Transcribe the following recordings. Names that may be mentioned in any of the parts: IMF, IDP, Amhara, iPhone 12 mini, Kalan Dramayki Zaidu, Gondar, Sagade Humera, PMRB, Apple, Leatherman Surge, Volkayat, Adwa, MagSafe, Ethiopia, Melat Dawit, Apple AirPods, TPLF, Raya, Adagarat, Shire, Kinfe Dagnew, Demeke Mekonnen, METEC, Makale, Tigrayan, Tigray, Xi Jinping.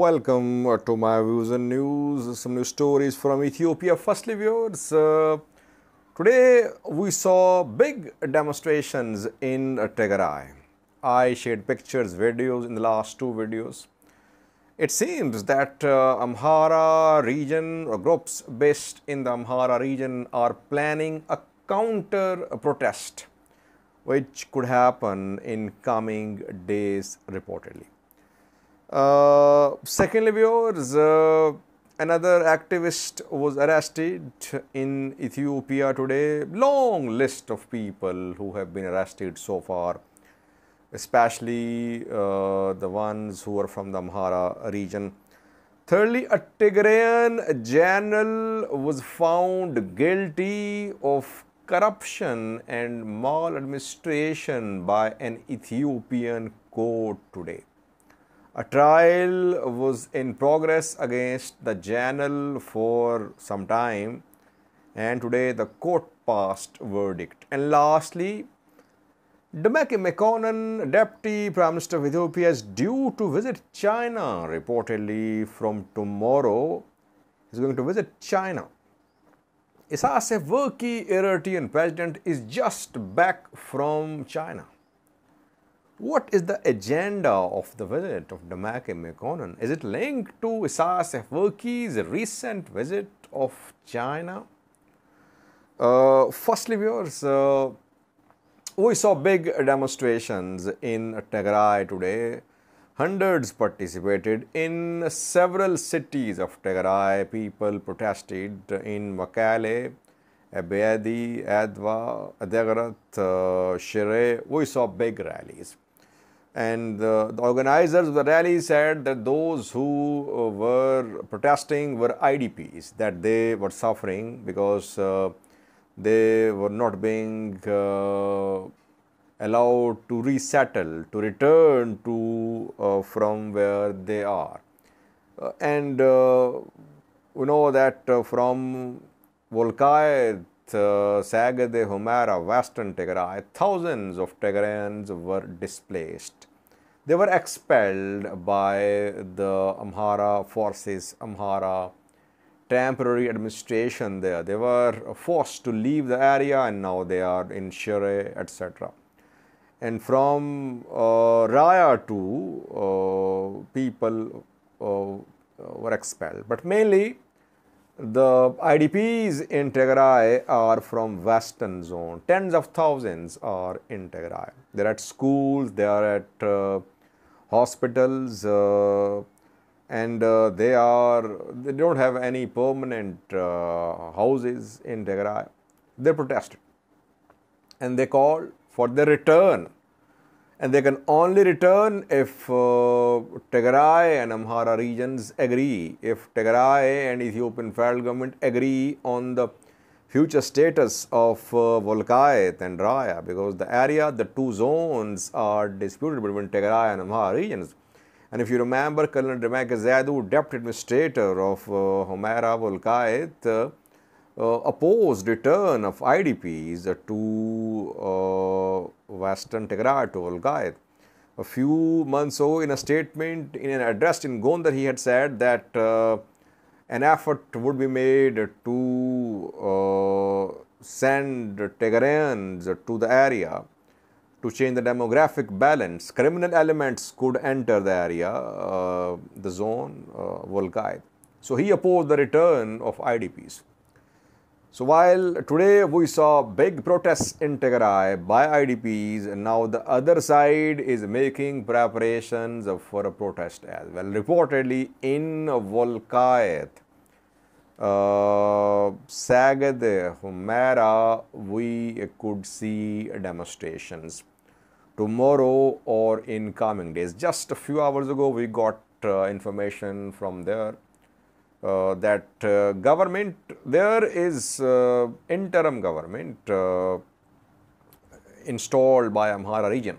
Welcome to my views and news. Some new stories from Ethiopia. Firstly, viewers, today we saw big demonstrations in Tigray. I shared pictures, videos in the last two videos. It seems that Amhara region or groups based in the Amhara region are planning a counter protest, which could happen in coming days, reportedly. Secondly, viewers, another activist was arrested in Ethiopia today. Long list of people who have been arrested so far, especially the ones who are from the Amhara region. Thirdly, a Tigrayan general was found guilty of corruption and maladministration by an Ethiopian court today. A trial was in progress against the general for some time, and today the court passed verdict. And lastly, Demeke Mekonnen, Deputy Prime Minister of Ethiopia, is due to visit China reportedly from tomorrow. He's going to visit China. Isaias Afwerki, Eritrean president, is just back from China. What is the agenda of the visit of Demeke Mekonnen? Is it linked to Isaias Afwerki's recent visit of China? Firstly, viewers, we saw big demonstrations in Tigray today. Hundreds participated in several cities of Tigray. People protested in Makale, Abadi, Adwa, Adagarat, Shire. We saw big rallies. And the organizers of the rally said that those who were protesting were IDPs, that they were suffering because they were not being allowed to resettle, to return to from where they are. We know that from Volkayat, Sagade Humera, Western Tigray, thousands of Tigrayans were displaced. They were expelled by the Amhara forces, Amhara temporary administration there. They were forced to leave the area, and now they are in Shire, etc. And from Raya too, people were expelled. But mainly, the IDPs in Tigray are from Western zone. Tens of thousands are in Tigray. They're at schools, they are at hospitals, and they don't have any permanent houses in Tigray. They protested and they called for their return, and they can only return if Tigray and Amhara regions agree, if Tigray and Ethiopian federal government agree on the future status of Volkayat and Raya, because the area, the two zones are disputed between Tigray and Amhara regions. And if you remember, Kalan Dramayki Zaidu, Deputy Administrator of Humera Volkayat, opposed return of IDPs to Western Tigray, to Volkayat. A few months ago, in a statement, in an address in Gondar, he had said that an effort would be made to send Tigrayans to the area to change the demographic balance. Criminal elements could enter the area, the zone, Volkayat. So he opposed the return of IDPs. So while today we saw big protests in Tigray by IDPs, and now the other side is making preparations for a protest as well. Reportedly in Volkayat, Sagade Humera, we could see demonstrations tomorrow or in coming days. Just a few hours ago, we got information from there. That government, there is interim government installed by Amhara region.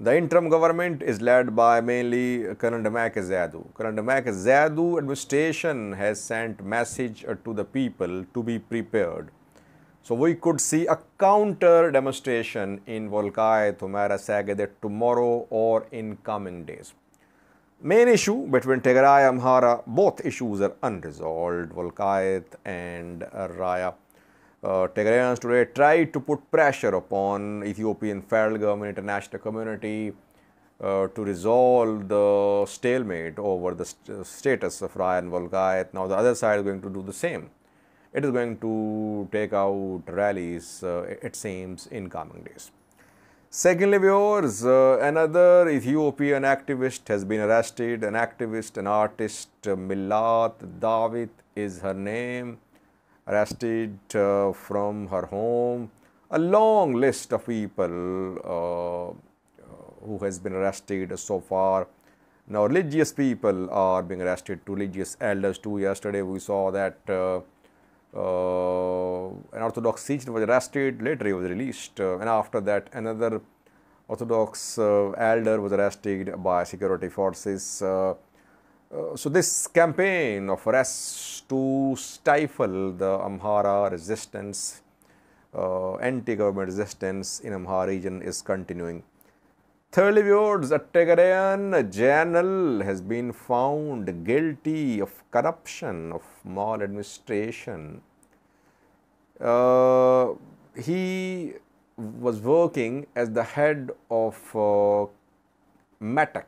The interim government is led by mainly Kalan Dramayki Zaidu. Kalan Dramayki Zaidu administration has sent message to the people to be prepared. So we could see a counter demonstration in Volkayat, Humera, Sagade tomorrow or in coming days. Main issue between Tigray and Amhara, both issues are unresolved, Volkayet and Raya. Tigrayans today try to put pressure upon Ethiopian federal government, international community to resolve the stalemate over the status of Raya and Volkayet. Now the other side is going to do the same. It is going to take out rallies, it seems, in coming days. Secondly, viewers, another Ethiopian activist has been arrested, an activist, an artist, Melat Dawit is her name, arrested from her home. A long list of people who has been arrested so far. Now, religious people are being arrested, religious elders too. Yesterday, we saw that an Orthodox priest was arrested, later he was released, and after that another Orthodox elder was arrested by security forces. So this campaign of arrests to stifle the Amhara resistance, anti-government resistance in Amhara region is continuing. Thirdly, viewers, a Tigrayan general has been found guilty of corruption, of maladministration. He was working as the head of METEC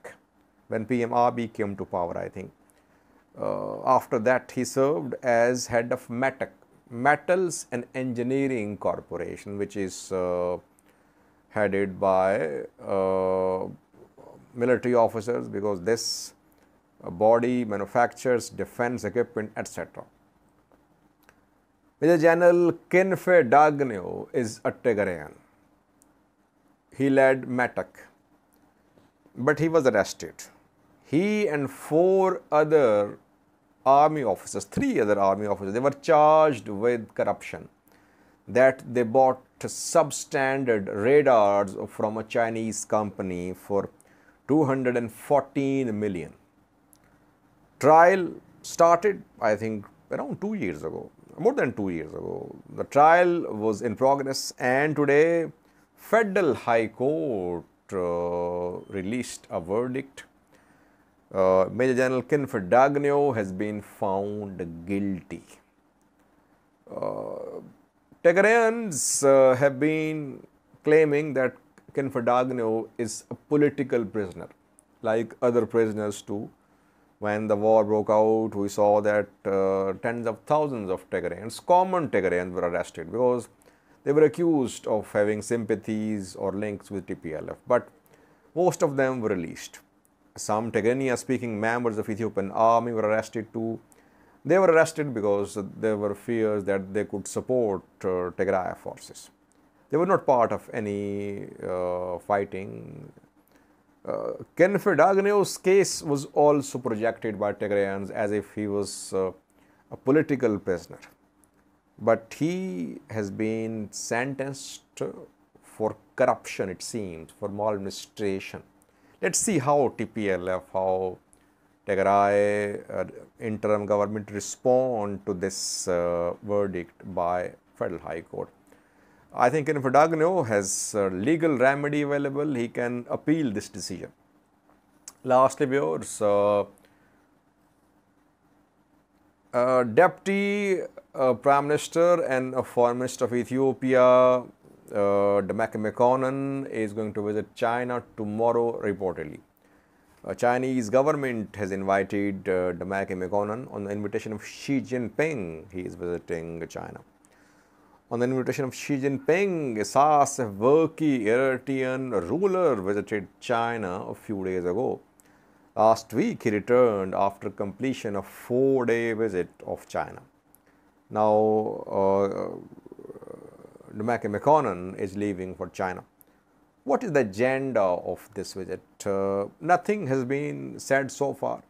when PMRB came to power, I think. After that, he served as head of METEC, Metals and Engineering Corporation, which is headed by military officers, because this body manufactures defense equipment, etc. Major General Kinfe Dagnew is a Tigrayan. He led METEC, but he was arrested. He and four other army officers, they were charged with corruption, that they bought substandard radars from a Chinese company for 214 million. Trial started, I think, around 2 years ago, more than 2 years ago. The trial was in progress, and today Federal High Court released a verdict. Major General Kinfe Dagnew has been found guilty. Tigrayans have been claiming that Kinfe Dagnew is a political prisoner, like other prisoners too. When the war broke out, we saw that tens of thousands of Tigrayans, common Tigrayans, were arrested because they were accused of having sympathies or links with TPLF. But most of them were released. Some Tigrania-speaking members of Ethiopian army were arrested too. They were arrested because there were fears that they could support Tigray forces. They were not part of any fighting. Kinfe Dagnew's case was also projected by Tigrayans as if he was a political prisoner. But he has been sentenced for corruption, it seems, for maladministration. Let's see how TPLF, how Tigray interim government respond to this verdict by Federal High Court. I think Kinfe Dagnew has legal remedy available. He can appeal this decision. Lastly, viewers, Deputy Prime Minister and Foreign Minister of Ethiopia, Demeke Mekonnen, is going to visit China tomorrow, reportedly. A Chinese government has invited Demeke Mekonnen on the invitation of Xi Jinping. He is visiting China. On the invitation of Xi Jinping, Isaias Afwerki, Eritrean ruler, visited China a few days ago. Last week, he returned after completion of a 4-day visit of China. Now, Demeke Mekonnen is leaving for China. What is the agenda of this visit? Nothing has been said so far.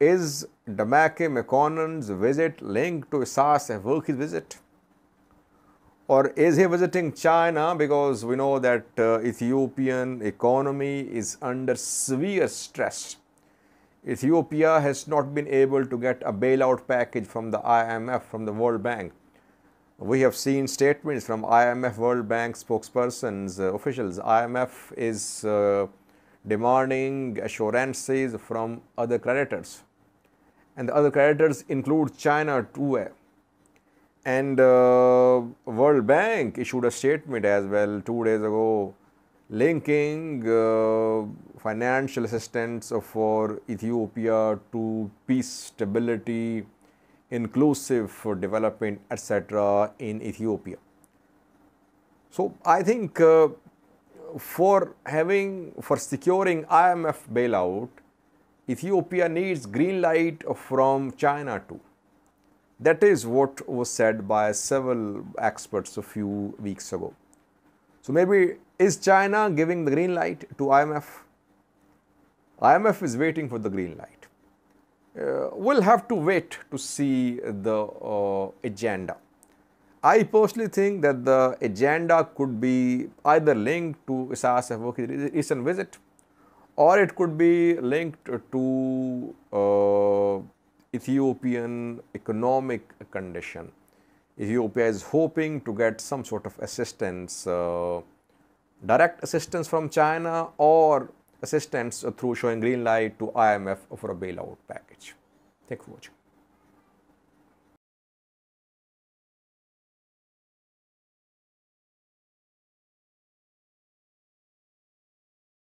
Is Demeke Mekonnen's visit linked to Isaias Afwerki's visit? Or is he visiting China because we know that Ethiopian economy is under severe stress? Ethiopia has not been able to get a bailout package from the IMF, from the World Bank. We have seen statements from IMF, World Bank spokespersons, officials. IMF is demanding assurances from other creditors. And the other creditors include China too. And World Bank issued a statement as well 2 days ago linking financial assistance for Ethiopia to peace, stability, inclusive for development, etc. in Ethiopia. So I think for securing IMF bailout, Ethiopia needs green light from China too. That is what was said by several experts a few weeks ago. So maybe is China giving the green light to IMF? IMF is waiting for the green light. We'll have to wait to see the agenda. I personally think that the agenda could be either linked to Isaias Afwerki's recent visit, or it could be linked to Ethiopian economic condition. Ethiopia is hoping to get some sort of assistance, direct assistance from China or assistance through showing green light to IMF for a bailout package. Thank you for watching.